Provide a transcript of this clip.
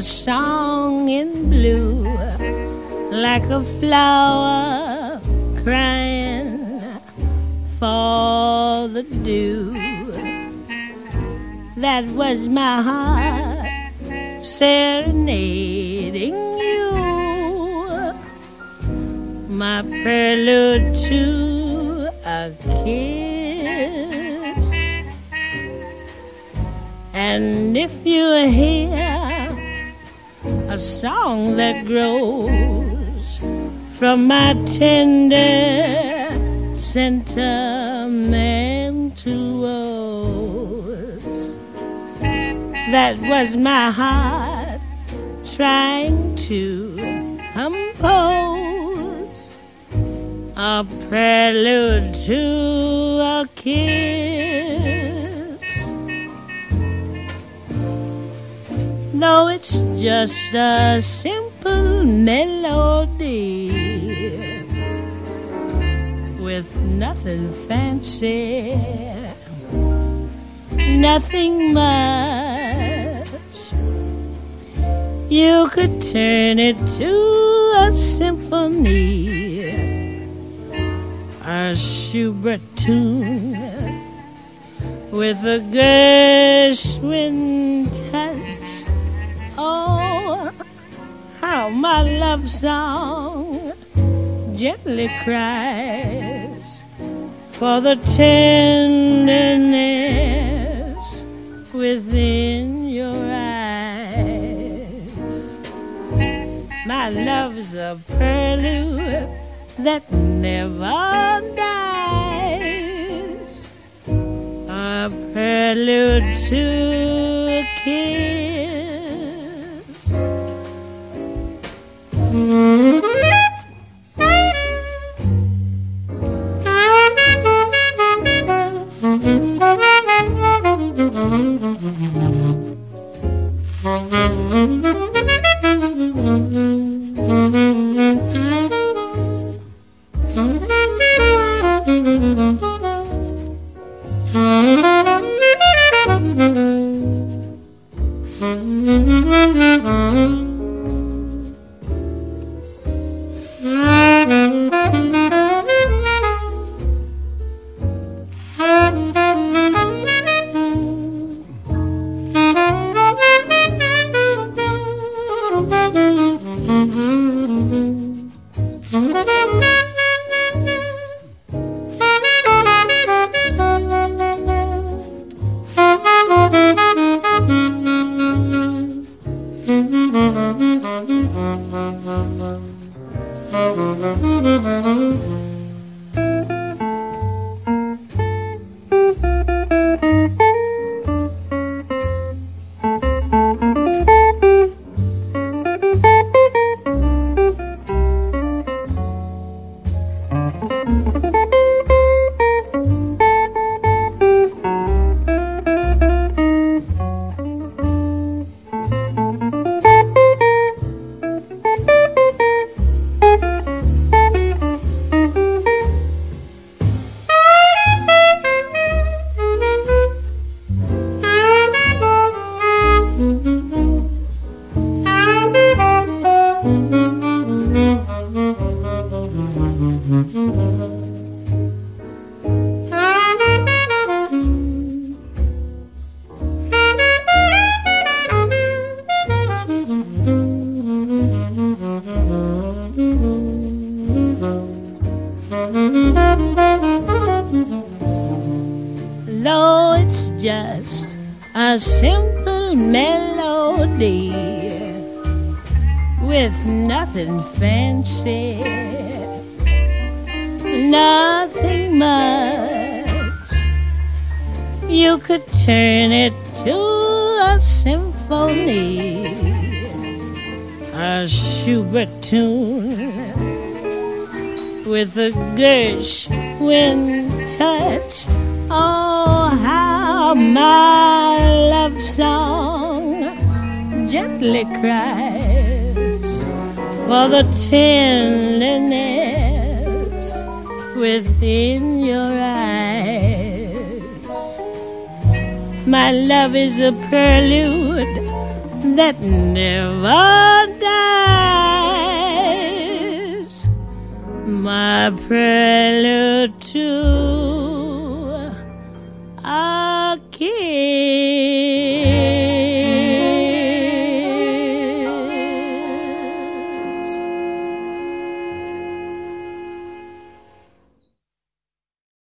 a song in blue, like a flower crying for the dew. That was my heart serenading you, my prelude to a kiss. And if you hear a song that grows from my tender sentimental woes, that was my heart trying to compose a prelude to a kiss. Though it's just a simple melody with nothing fancy, nothing much, you could turn it to a symphony, a Schubert tune with a Gershwin touch. Oh, how my love song gently cries for the tenderness within your eyes. My love's a prelude that never dies, a prelude to a kiss. Though it's just a simple melody with nothing fancy, nothing much, you could turn it to a symphony, a Schubert tune with a Gershwin touch. Oh, how my love song gently cries for the tenderness within your eyes. My love is a prelude that never dies, my prelude to a kiss.